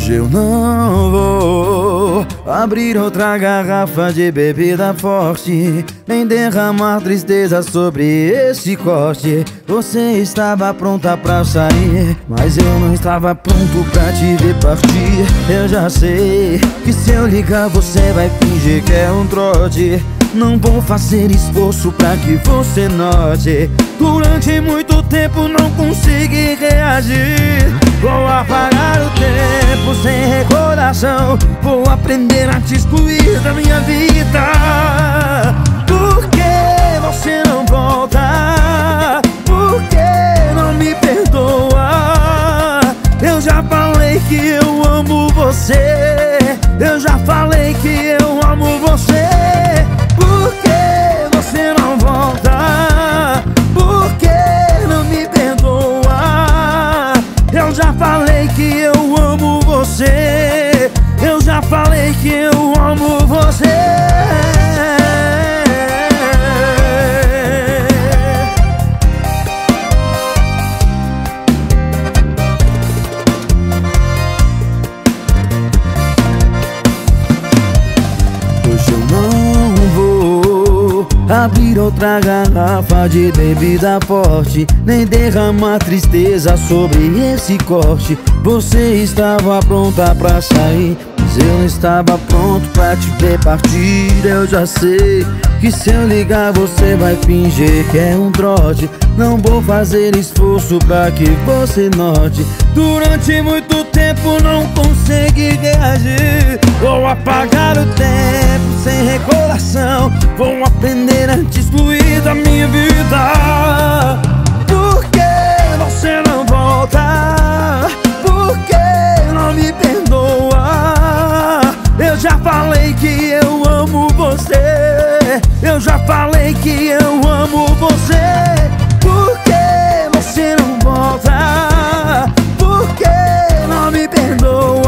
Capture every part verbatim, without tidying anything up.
hoje eu não vou abrir outra garrafa de bebida forte, nem derramar tristeza sobre esse corte. Você estava pronta pra sair, mas eu não estava pronto pra te ver partir. Eu já sei que se eu ligar você vai fingir que é um trote. Não vou fazer esforço pra que você note. Durante muito tempo não consegui reagir. Vou apagar o tempo sem recordação. Vou aprender a te excluir da minha vida. Por que você não volta? Por que não me perdoa? Eu já falei que eu amo você. Eu já falei que eu amo você. Por que você não volta? Por que não me perdoa? Eu já falei que eu amo você. Eu já falei que eu amo você. Abrir outra garrafa de bebida forte, nem derramar tristeza sobre esse corte. Você estava pronta pra sair, mas eu não estava pronto pra te ver partir. Eu já sei que se eu ligar você vai fingir que é um trote. Não vou fazer esforço pra que você note. Durante muito tempo não consegui reagir. Vou apagar o tempo sem recordação. Vou aprender a te excluir da minha vida. Por que você não volta? Por que não me perdoa? Eu já falei que eu amo você. Eu já falei que eu amo você. Por que você não volta? Por que não me perdoa?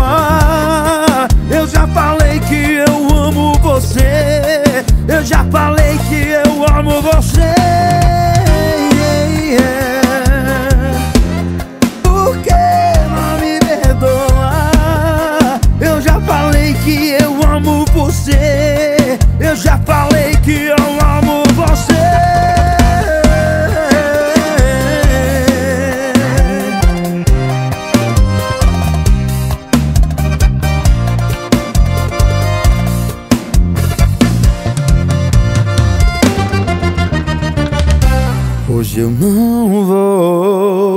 Eu já falei que eu amo você. Eu já falei que eu amo você. Yeah, yeah. Por que não me perdoa? Eu já falei que eu amo você. Eu já falei que eu amo você. Hoje eu não vou